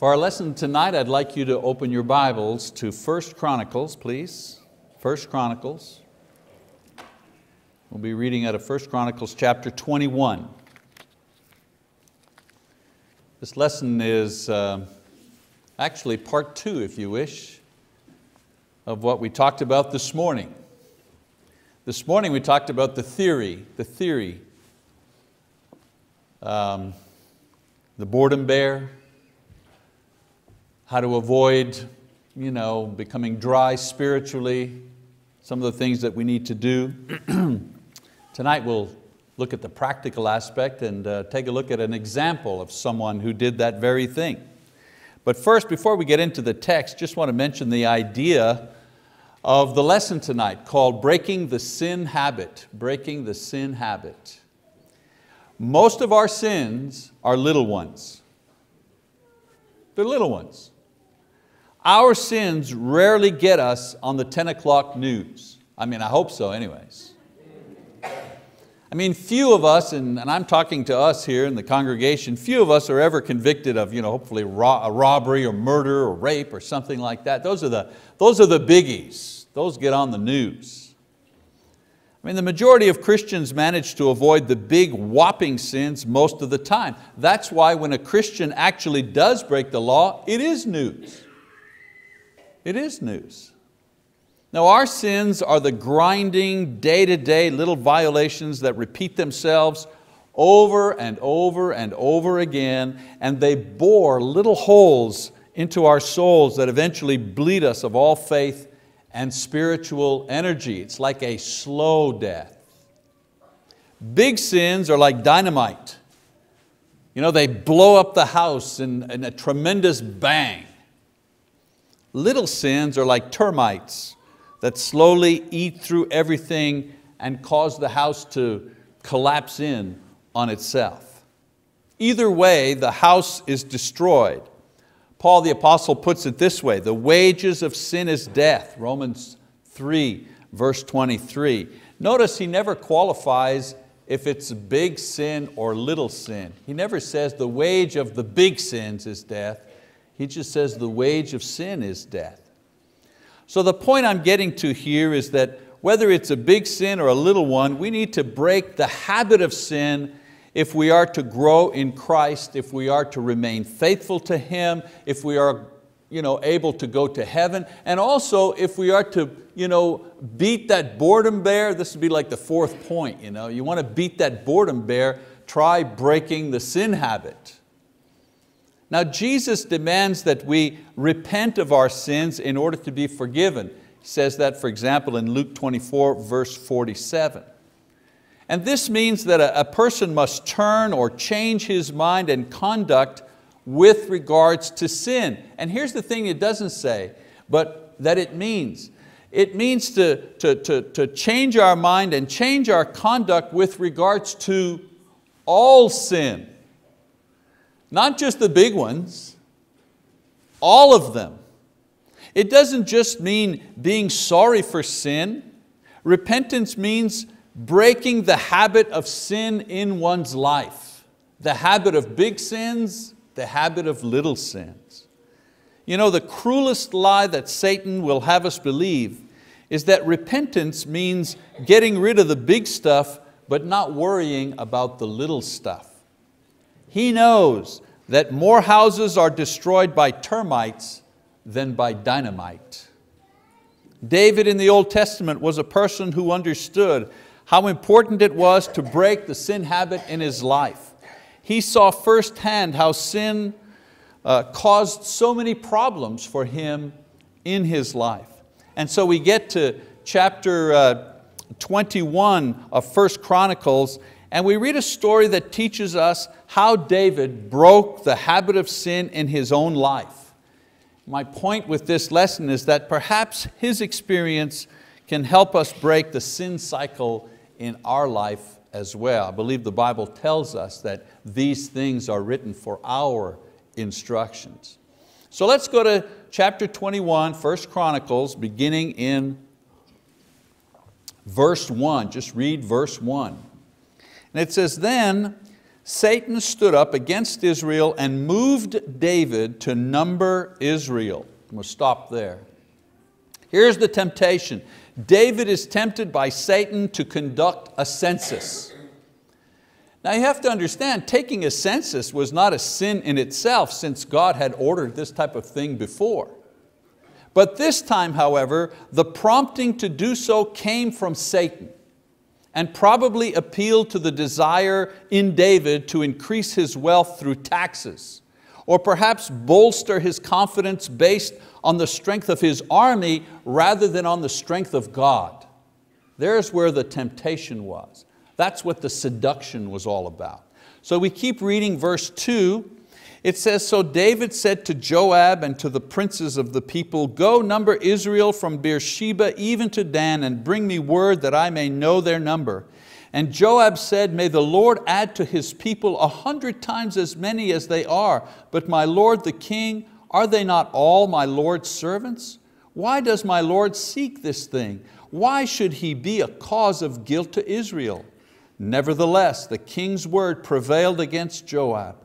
For our lesson tonight, I'd like you to open your Bibles to First Chronicles, please. First Chronicles. We'll be reading out of First Chronicles chapter 21. This lesson is actually part two, if you wish, of what we talked about this morning. This morning we talked about the theory, the boredom bear, how to avoid, becoming dry spiritually, some of the things that we need to do. Tonight we'll look at the practical aspect and take a look at an example of someone who did that very thing. But first, before we get into the text, just want to mention the idea of the lesson tonight called Breaking the Sin Habit. Breaking the Sin Habit. Most of our sins are little ones. They're little ones. Our sins rarely get us on the 10 o'clock news. I mean, I hope so anyways. I mean, few of us, and I'm talking to us here in the congregation, few of us are ever convicted of, hopefully a robbery or murder or rape or something like that. Those are the biggies. Those get on the news. I mean, the majority of Christians manage to avoid the big whopping sins most of the time. That's why when a Christian actually does break the law, it is news. It is news. Now our sins are the grinding, day-to-day little violations that repeat themselves over and over and over again, and they bore little holes into our souls that eventually bleed us of all faith and spiritual energy. It's like a slow death. Big sins are like dynamite. They blow up the house in a tremendous bang. Little sins are like termites that slowly eat through everything and cause the house to collapse in on itself. Either way, the house is destroyed. Paul the Apostle puts it this way: the wages of sin is death, Romans 3, verse 23. Notice he never qualifies if it's big sin or little sin. He never says the wage of the big sins is death. He just says the wage of sin is death. So the point I'm getting to here is that whether it's a big sin or a little one, we need to break the habit of sin if we are to grow in Christ, if we are to remain faithful to Him, if we are able to go to heaven, and also if we are to beat that boredom bear. This would be like the fourth point. You want to beat that boredom bear, try breaking the sin habit. Now Jesus demands that we repent of our sins in order to be forgiven. He says that, for example, in Luke 24, verse 47. And this means that a person must turn or change his mind and conduct with regards to sin. And here's the thing it doesn't say, but that it means. It means to change our mind and change our conduct with regards to all sin. Not just the big ones, all of them. It doesn't just mean being sorry for sin. Repentance means breaking the habit of sin in one's life. The habit of big sins, the habit of little sins. The cruelest lie that Satan will have us believe is that repentance means getting rid of the big stuff but not worrying about the little stuff. He knows that more houses are destroyed by termites than by dynamite. David in the Old Testament was a person who understood how important it was to break the sin habit in his life. He saw firsthand how sin caused so many problems for him in his life. And so we get to chapter 21 of First Chronicles, and we read a story that teaches us how David broke the habit of sin in his own life. My point with this lesson is that perhaps his experience can help us break the sin cycle in our life as well. I believe the Bible tells us that these things are written for our instructions. So let's go to chapter 21, 1 Chronicles, beginning in verse 1. Just read verse 1. And it says, "Then Satan stood up against Israel and moved David to number Israel. We'll stop there. Here's the temptation. David is tempted by Satan to conduct a census. Now you have to understand, taking a census was not a sin in itself, since God had ordered this type of thing before. But this time, however, the prompting to do so came from Satan, and probably appealed to the desire in David to increase his wealth through taxes, or perhaps bolster his confidence based on the strength of his army rather than on the strength of God. There's where the temptation was. That's what the seduction was all about. So we keep reading verse 2. It says, so David said to Joab and to the princes of the people, go number Israel from Beer-sheba even to Dan, and bring me word that I may know their number. And Joab said, may the Lord add to His people 100 times as many as they are. But my lord the king, are they not all my lord's servants? Why does my lord seek this thing? Why should he be a cause of guilt to Israel? Nevertheless, the king's word prevailed against Joab.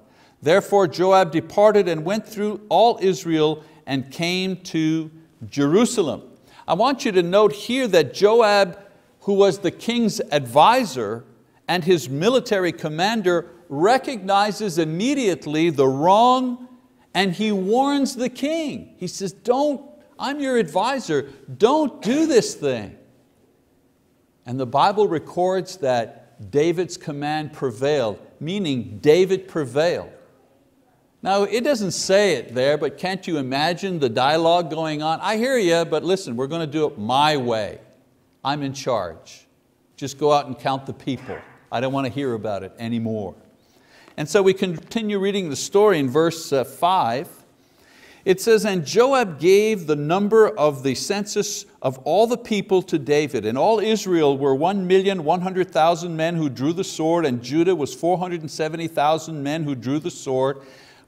Therefore Joab departed and went through all Israel and came to Jerusalem. I want you to note here that Joab, who was the king's advisor and his military commander, recognizes immediately the wrong, and he warns the king. He says, don't, I'm your advisor, don't do this thing. And the Bible records that David's command prevailed, meaning David prevailed. Now it doesn't say it there, but can't you imagine the dialogue going on? I hear you, but listen, we're going to do it my way. I'm in charge. Just go out and count the people. I don't want to hear about it anymore. And so we continue reading the story in verse 5. It says, and Joab gave the number of the census of all the people to David, and all Israel were 1,100,000 men who drew the sword, and Judah was 470,000 men who drew the sword.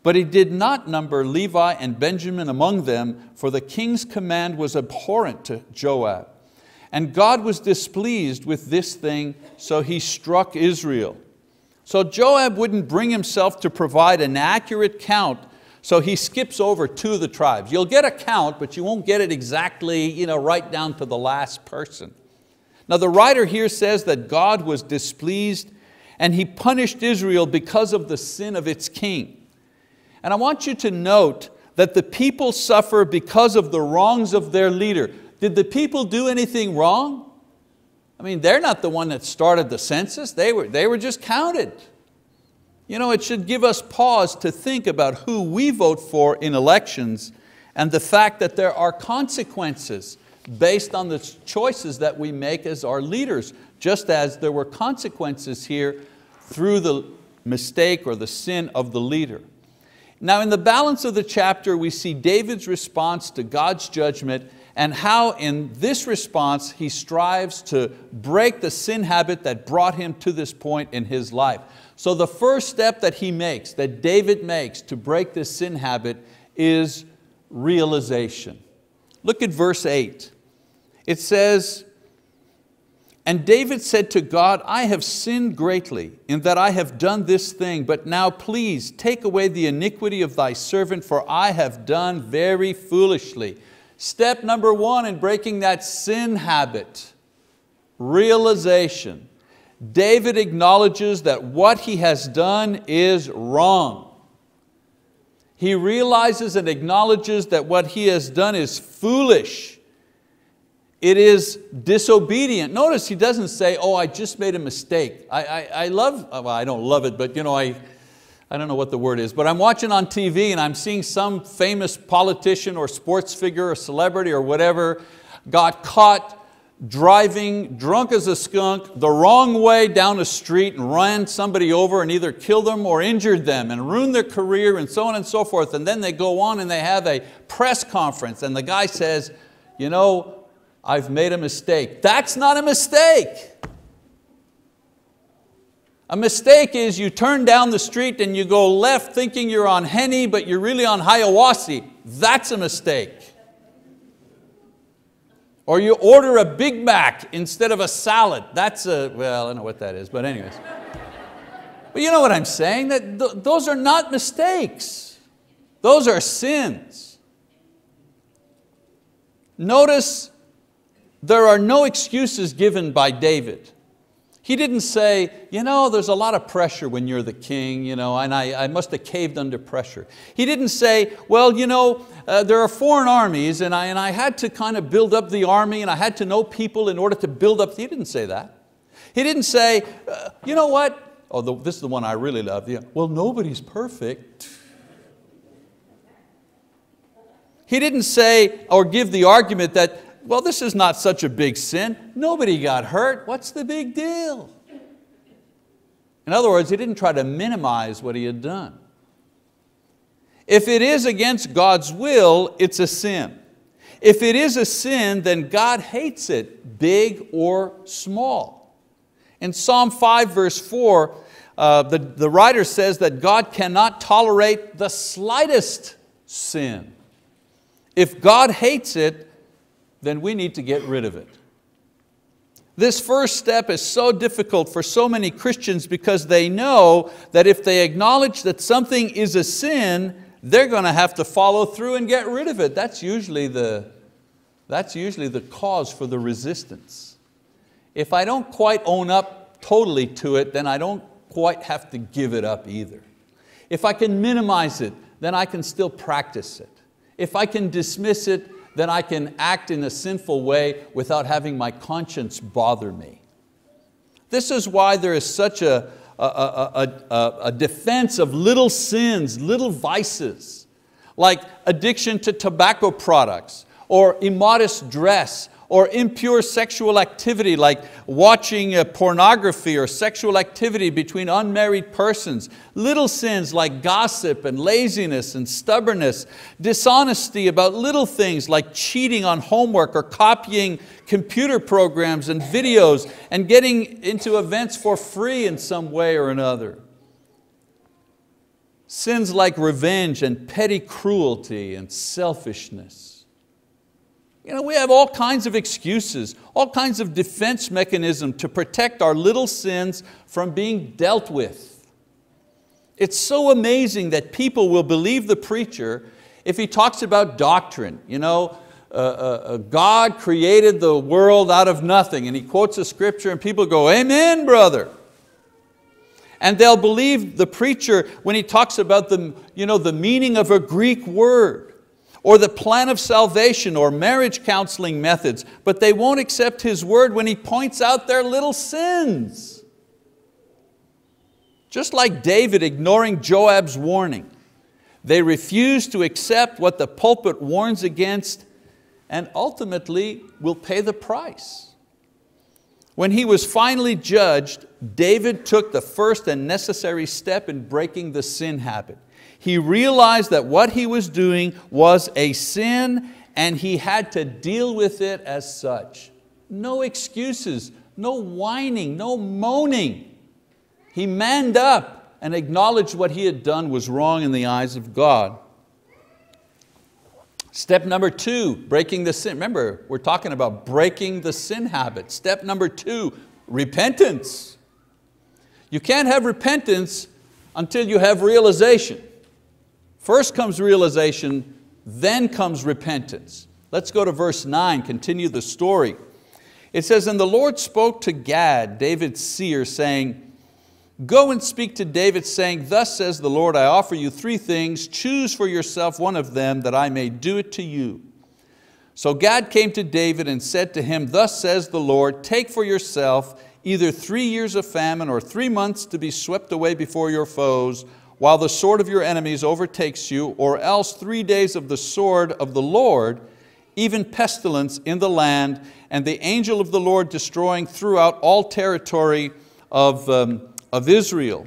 But he did not number Levi and Benjamin among them, for the king's command was abhorrent to Joab. And God was displeased with this thing, so He struck Israel. So Joab wouldn't bring himself to provide an accurate count, so he skips over 2 of the tribes. You'll get a count, but you won't get it exactly, right down to the last person. Now the writer here says that God was displeased and He punished Israel because of the sin of its king. And I want you to note that the people suffer because of the wrongs of their leader. Did the people do anything wrong? I mean, they're not the one that started the census. They were just counted. It should give us pause to think about who we vote for in elections and the fact that there are consequences based on the choices that we make as our leaders, just as there were consequences here through the mistake or the sin of the leader. Now in the balance of the chapter, we see David's response to God's judgment and how in this response he strives to break the sin habit that brought him to this point in his life. So the first step that he makes, that David makes to break this sin habit, is realization. Look at verse 8. It says, and David said to God, I have sinned greatly in that I have done this thing, but now please take away the iniquity of Thy servant, for I have done very foolishly. Step number 1 in breaking that sin habit, realization. David acknowledges that what he has done is wrong. He realizes and acknowledges that what he has done is foolish. It is disobedient. Notice he doesn't say, oh, I just made a mistake. I love, well, I don't love it, but I don't know what the word is, but I'm watching on TV and I'm seeing some famous politician or sports figure or celebrity or whatever got caught driving drunk as a skunk the wrong way down a street and ran somebody over and either killed them or injured them and ruined their career and so on and so forth. And then they go on and they have a press conference and the guy says, I've made a mistake. That's not a mistake. A mistake is you turn down the street and you go left thinking you're on Henny, but you're really on Hiawassee. That's a mistake. Or you order a Big Mac instead of a salad. That's a, well, I don't know what that is, but anyways. But you know what I'm saying, that those are not mistakes. Those are sins. Notice there are no excuses given by David. He didn't say, you know, there's a lot of pressure when you're the king, you know, and I must have caved under pressure. He didn't say, well, you know, there are foreign armies and I had to kind of build up the army and I had to know people in order to build up. He didn't say that. He didn't say, you know what? Oh, this is the one I really love. Yeah. Well, nobody's perfect. He didn't say or give the argument that, well, this is not such a big sin. Nobody got hurt. What's the big deal? In other words, he didn't try to minimize what he had done. If it is against God's will, it's a sin. If it is a sin, then God hates it, big or small. In Psalm 5, verse 4, the writer says that God cannot tolerate the slightest sin. If God hates it, then we need to get rid of it. This first step is so difficult for so many Christians because they know that if they acknowledge that something is a sin, they're going to have to follow through and get rid of it. That's usually the cause for the resistance. If I don't quite own up totally to it, then I don't quite have to give it up either. If I can minimize it, then I can still practice it. If I can dismiss it, then I can act in a sinful way without having my conscience bother me. This is why there is such a defense of little sins, little vices, like addiction to tobacco products, or immodest dress, or impure sexual activity, like watching pornography or sexual activity between unmarried persons. Little sins like gossip and laziness and stubbornness. Dishonesty about little things like cheating on homework or copying computer programs and videos and getting into events for free in some way or another. Sins like revenge and petty cruelty and selfishness. You know, we have all kinds of excuses, all kinds of defense mechanisms to protect our little sins from being dealt with. It's so amazing that people will believe the preacher if he talks about doctrine. You know, God created the world out of nothing, and he quotes a scripture and people go, amen, brother. And they'll believe the preacher when he talks about the meaning of a Greek word, or the plan of salvation, or marriage counseling methods, but they won't accept his word when he points out their little sins. Just like David ignoring Joab's warning, they refuse to accept what the pulpit warns against and ultimately will pay the price. When he was finally judged, David took the first and necessary step in breaking the sin habit. He realized that what he was doing was a sin and he had to deal with it as such. No excuses, no whining, no moaning. He manned up and acknowledged what he had done was wrong in the eyes of God. Step number two, breaking the sin. Remember, we're talking about breaking the sin habit. Step number two, repentance. You can't have repentance until you have realization. First comes realization, then comes repentance. Let's go to verse 9, continue the story. It says, and the Lord spoke to Gad, David's seer, saying, go and speak to David, saying, thus says the Lord, I offer you three things, choose for yourself one of them, that I may do it to you. So Gad came to David and said to him, thus says the Lord, take for yourself either 3 years of famine or 3 months to be swept away before your foes, while the sword of your enemies overtakes you, or else 3 days of the sword of the Lord, even pestilence in the land, and the angel of the Lord destroying throughout all territory of Israel.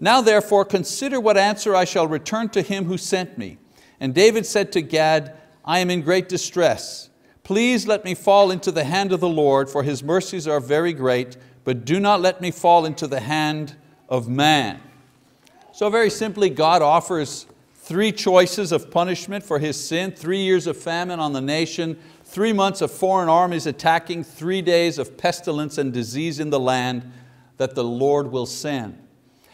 Now therefore consider what answer I shall return to him who sent me. And David said to Gad, I am in great distress. Please let me fall into the hand of the Lord, for his mercies are very great, but do not let me fall into the hand of man. So very simply, God offers 3 choices of punishment for his sin, 3 years of famine on the nation, 3 months of foreign armies attacking, 3 days of pestilence and disease in the land that the Lord will send.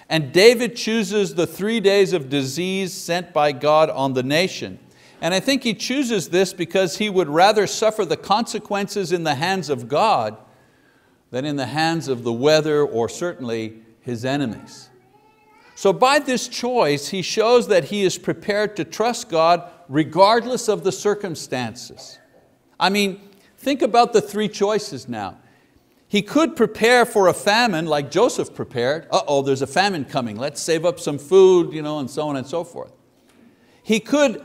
And David chooses the 3 days of disease sent by God on the nation. And I think he chooses this because he would rather suffer the consequences in the hands of God than in the hands of the weather or certainly his enemies. So by this choice, he shows that he is prepared to trust God regardless of the circumstances. I mean, think about the three choices now. He could prepare for a famine like Joseph prepared. Uh-oh, there's a famine coming. Let's save up some food, and so on and so forth. He could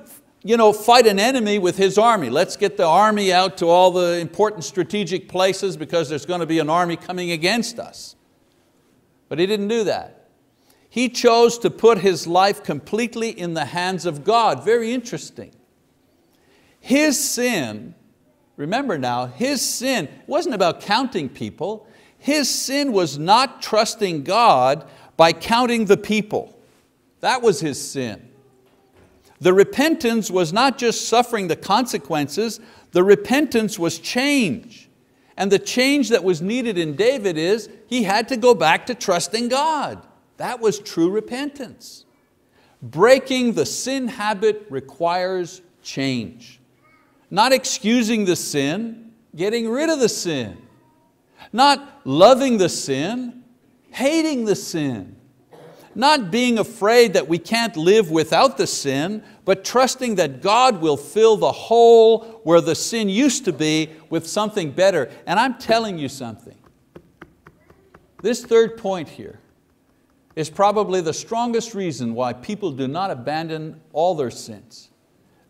fight an enemy with his army. Let's get the army out to all the important strategic places because there's going to be an army coming against us. But he didn't do that. He chose to put his life completely in the hands of God. Very interesting. His sin, remember now, his sin wasn't about counting people. His sin was not trusting God by counting the people. That was his sin. The repentance was not just suffering the consequences, the repentance was change. And the change that was needed in David is he had to go back to trusting God. That was true repentance. Breaking the sin habit requires change. Not excusing the sin, getting rid of the sin. Not loving the sin, hating the sin. Not being afraid that we can't live without the sin, but trusting that God will fill the hole where the sin used to be with something better. And I'm telling you something. This third point here is probably the strongest reason why people do not abandon all their sins.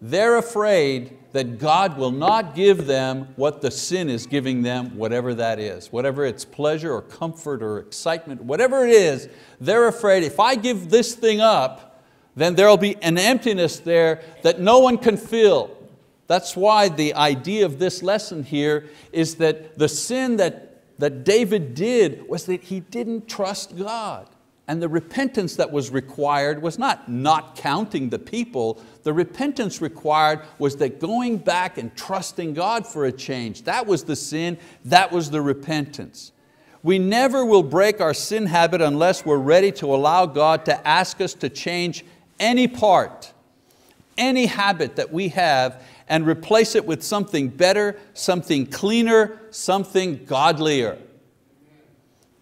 They're afraid that God will not give them what the sin is giving them, whatever that is, whatever it's pleasure or comfort or excitement, whatever it is, they're afraid if I give this thing up, then there'll be an emptiness there that no one can fill. That's why the idea of this lesson here is that the sin that David did was that he didn't trust God. And the repentance that was required was not counting the people. The repentance required was that going back and trusting God for a change. That was the sin, that was the repentance. We never will break our sin habit unless we're ready to allow God to ask us to change any part, any habit that we have and replace it with something better, something cleaner, something godlier.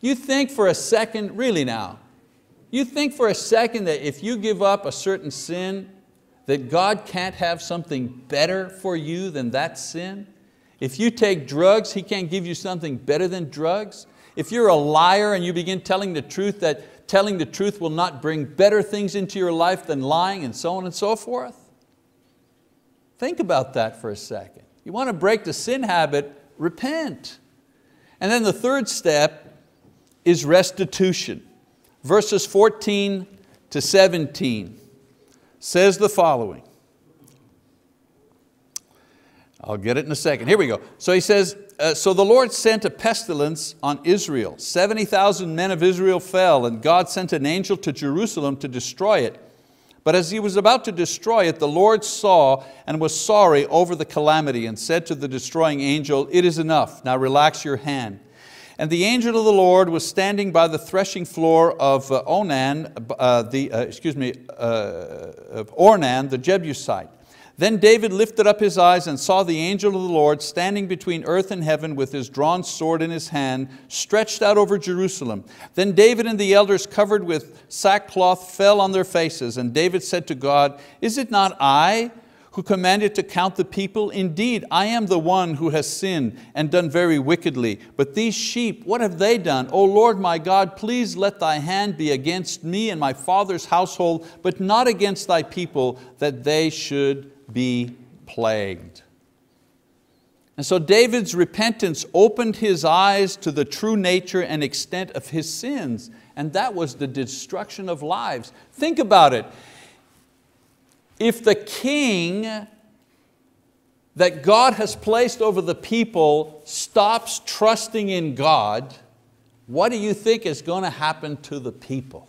You think for a second, really now, you think for a second that if you give up a certain sin, that God can't have something better for you than that sin? If you take drugs, He can't give you something better than drugs? If you're a liar and you begin telling the truth, that telling the truth will not bring better things into your life than lying and so on and so forth? Think about that for a second. You want to break the sin habit, repent. And then the third step is restitution. Verses 14 to 17 says the following. I'll get it in a second. Here we go. So he says, so the Lord sent a pestilence on Israel. 70,000 men of Israel fell, and God sent an angel to Jerusalem to destroy it. But as he was about to destroy it, the Lord saw and was sorry over the calamity and said to the destroying angel, "It is enough. Now relax your hand." And the angel of the Lord was standing by the threshing floor of Ornan, the Jebusite. Then David lifted up his eyes and saw the angel of the Lord standing between earth and heaven with his drawn sword in his hand, stretched out over Jerusalem. Then David and the elders covered with sackcloth fell on their faces. And David said to God, "Is it not I who commanded to count the people? Indeed, I am the one who has sinned and done very wickedly. But these sheep, what have they done? O Lord my God, please let Thy hand be against me and my father's household, but not against Thy people, that they should be plagued." And so David's repentance opened his eyes to the true nature and extent of his sins, and that was the destruction of lives. Think about it. If the king that God has placed over the people stops trusting in God, what do you think is going to happen to the people?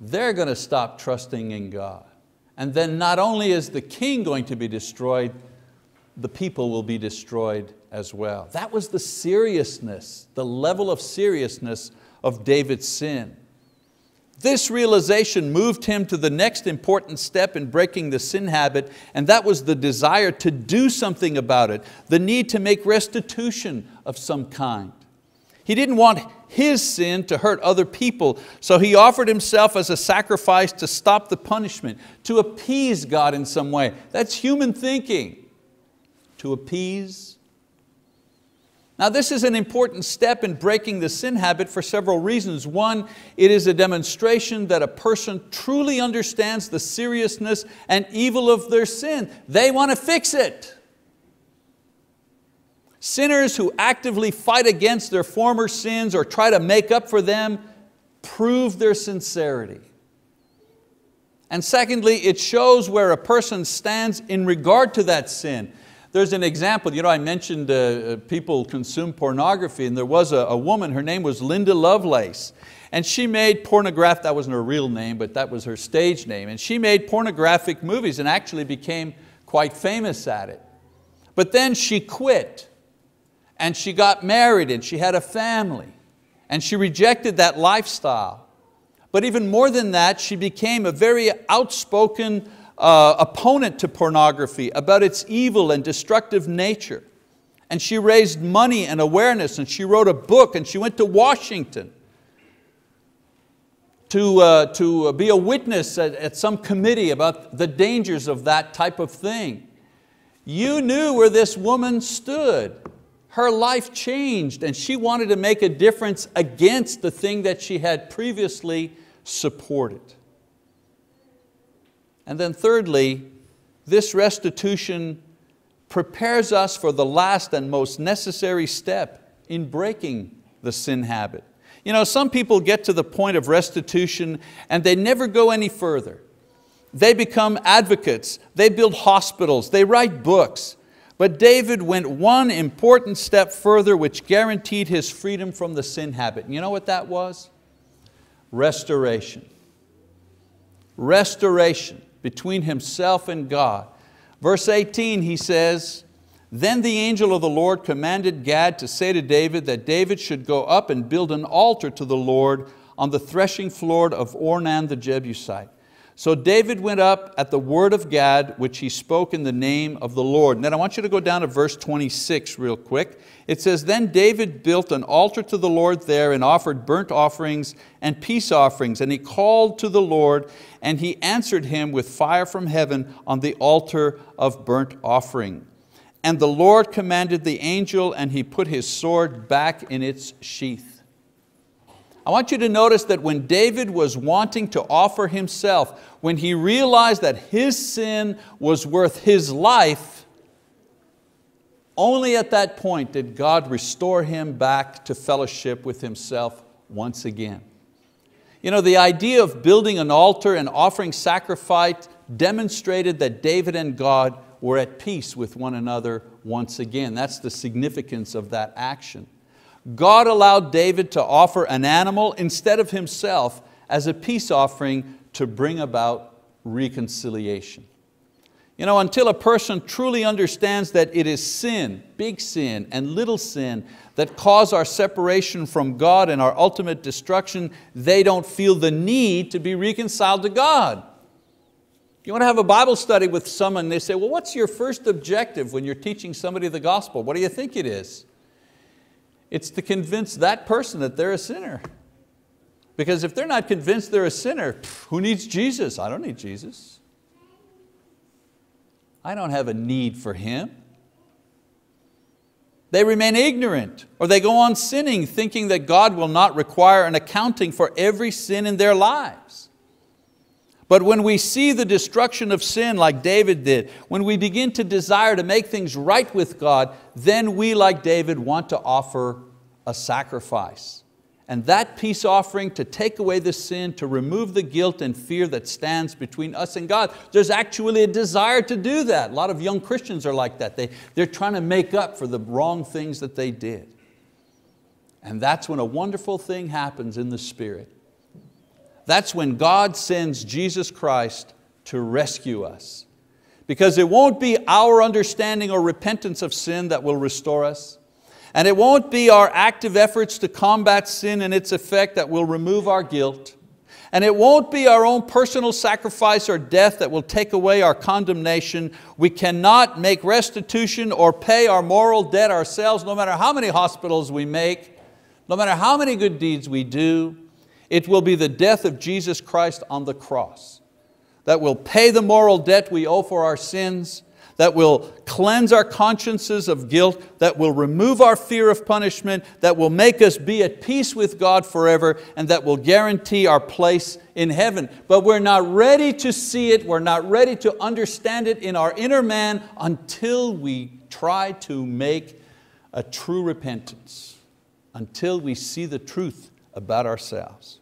They're going to stop trusting in God. And then not only is the king going to be destroyed, the people will be destroyed as well. That was the seriousness, the level of seriousness of David's sin. This realization moved him to the next important step in breaking the sin habit, and that was the desire to do something about it, the need to make restitution of some kind. He didn't want his sin to hurt other people, so he offered himself as a sacrifice to stop the punishment, to appease God in some way. That's human thinking. To appease. Now this is an important step in breaking the sin habit for several reasons. One, it is a demonstration that a person truly understands the seriousness and evil of their sin. They want to fix it. Sinners who actively fight against their former sins or try to make up for them prove their sincerity. And secondly, it shows where a person stands in regard to that sin. There's an example, I mentioned people consume pornography, and there was a woman, her name was Linda Lovelace, and she made pornographic, that wasn't her real name, but that was her stage name, and she made pornographic movies and actually became quite famous at it. But then she quit, and she got married, and she had a family, and she rejected that lifestyle. But even more than that, she became a very outspoken opponent to pornography, about its evil and destructive nature. And she raised money and awareness, and she wrote a book, and she went to Washington to be a witness at some committee about the dangers of that type of thing. You knew where this woman stood. Her life changed, and she wanted to make a difference against the thing that she had previously supported. And then thirdly, this restitution prepares us for the last and most necessary step in breaking the sin habit. Some people get to the point of restitution and they never go any further. They become advocates, they build hospitals, they write books. But David went one important step further, which guaranteed his freedom from the sin habit. And you know what that was? Restoration. Restoration between himself and God. Verse 18, he says, "Then the angel of the Lord commanded Gad to say to David that David should go up and build an altar to the Lord on the threshing floor of Ornan the Jebusite. So David went up at the word of Gad, which he spoke in the name of the Lord." And then I want you to go down to verse 26 real quick. It says, "Then David built an altar to the Lord there and offered burnt offerings and peace offerings. And he called to the Lord, and he answered him with fire from heaven on the altar of burnt offering. And the Lord commanded the angel, and he put his sword back in its sheath." I want you to notice that when David was wanting to offer himself, when he realized that his sin was worth his life, only at that point did God restore him back to fellowship with himself once again. The idea of building an altar and offering sacrifice demonstrated that David and God were at peace with one another once again. That's the significance of that action. God allowed David to offer an animal instead of himself as a peace offering to bring about reconciliation. Until a person truly understands that it is sin, big sin and little sin, that cause our separation from God and our ultimate destruction, they don't feel the need to be reconciled to God. You want to have a Bible study with someone, they say, "Well, what's your first objective when you're teaching somebody the gospel? What do you think it is?" It's to convince that person that they're a sinner. Because if they're not convinced they're a sinner, who needs Jesus? I don't need Jesus. I don't have a need for Him. They remain ignorant, or they go on sinning, thinking that God will not require an accounting for every sin in their lives. But when we see the destruction of sin like David did, when we begin to desire to make things right with God, then we, like David, want to offer a sacrifice. And that peace offering to take away the sin, to remove the guilt and fear that stands between us and God. There's actually a desire to do that. A lot of young Christians are like that. They're trying to make up for the wrong things that they did. And that's when a wonderful thing happens in the Spirit. That's when God sends Jesus Christ to rescue us. Because it won't be our understanding or repentance of sin that will restore us. And it won't be our active efforts to combat sin and its effect that will remove our guilt. And it won't be our own personal sacrifice or death that will take away our condemnation. We cannot make restitution or pay our moral debt ourselves, no matter how many hospitals we make, no matter how many good deeds we do. It will be the death of Jesus Christ on the cross that will pay the moral debt we owe for our sins, that will cleanse our consciences of guilt, that will remove our fear of punishment, that will make us be at peace with God forever, and that will guarantee our place in heaven. But we're not ready to see it, we're not ready to understand it in our inner man until we try to make a true repentance, until we see the truth about ourselves.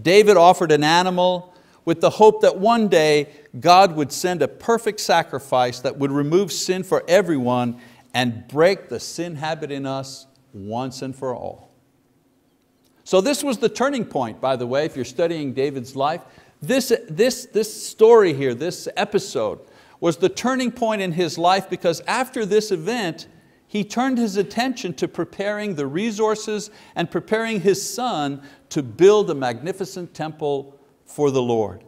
David offered an animal with the hope that one day God would send a perfect sacrifice that would remove sin for everyone and break the sin habit in us once and for all. So this was the turning point, by the way, if you're studying David's life. This story here, this episode, was the turning point in his life, because after this event, he turned his attention to preparing the resources and preparing his son to build a magnificent temple for the Lord.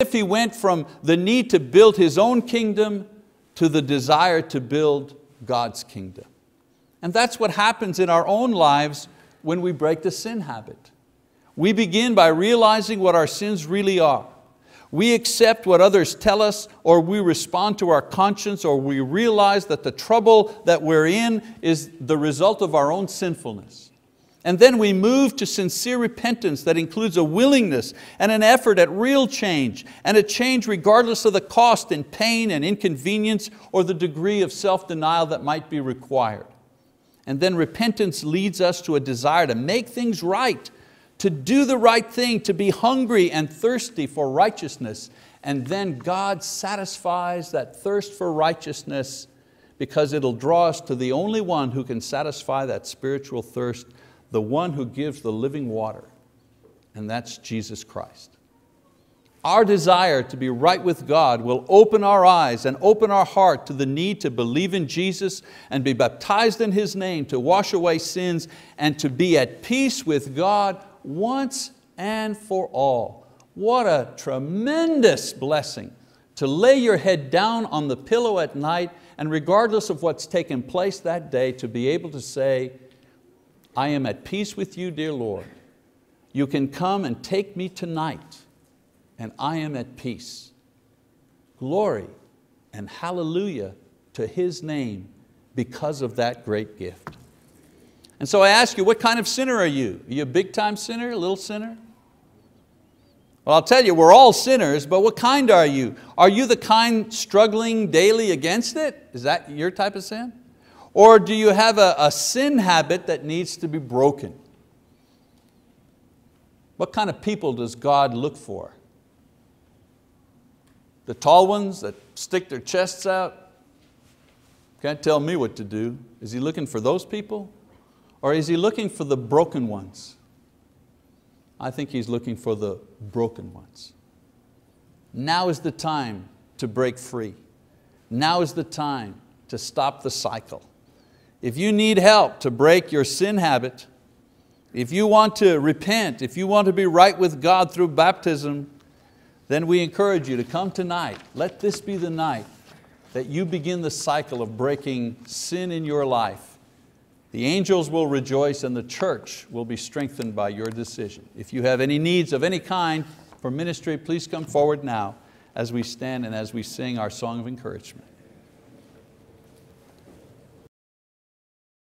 If he went from the need to build his own kingdom to the desire to build God's kingdom. And that's what happens in our own lives when we break the sin habit. We begin by realizing what our sins really are. We accept what others tell us, or we respond to our conscience, or we realize that the trouble that we're in is the result of our own sinfulness. And then we move to sincere repentance that includes a willingness and an effort at real change, and a change regardless of the cost and pain and inconvenience or the degree of self-denial that might be required. And then repentance leads us to a desire to make things right, to do the right thing, to be hungry and thirsty for righteousness. And then God satisfies that thirst for righteousness, because it'll draw us to the only one who can satisfy that spiritual thirst, the one who gives the living water, and that's Jesus Christ. Our desire to be right with God will open our eyes and open our heart to the need to believe in Jesus and be baptized in His name to wash away sins and to be at peace with God once and for all. What a tremendous blessing to lay your head down on the pillow at night and, regardless of what's taken place that day, to be able to say, I am at peace with you, dear Lord. You can come and take me tonight, and I am at peace. Glory and hallelujah to His name because of that great gift. And so I ask you, what kind of sinner are you? Are you a big time sinner, a little sinner? Well, I'll tell you, we're all sinners, but what kind are you? Are you the kind struggling daily against it? Is that your type of sin? Or do you have a sin habit that needs to be broken? What kind of people does God look for? The tall ones that stick their chests out? Can't tell me what to do. Is He looking for those people? Or is He looking for the broken ones? I think He's looking for the broken ones. Now is the time to break free. Now is the time to stop the cycle. If you need help to break your sin habit, if you want to repent, if you want to be right with God through baptism, then we encourage you to come tonight. Let this be the night that you begin the cycle of breaking sin in your life. The angels will rejoice and the church will be strengthened by your decision. If you have any needs of any kind for ministry, please come forward now as we stand and as we sing our song of encouragement.